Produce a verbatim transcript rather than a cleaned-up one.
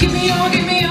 Give me your, give me your